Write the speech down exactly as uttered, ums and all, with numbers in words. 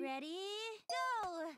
Ready, go!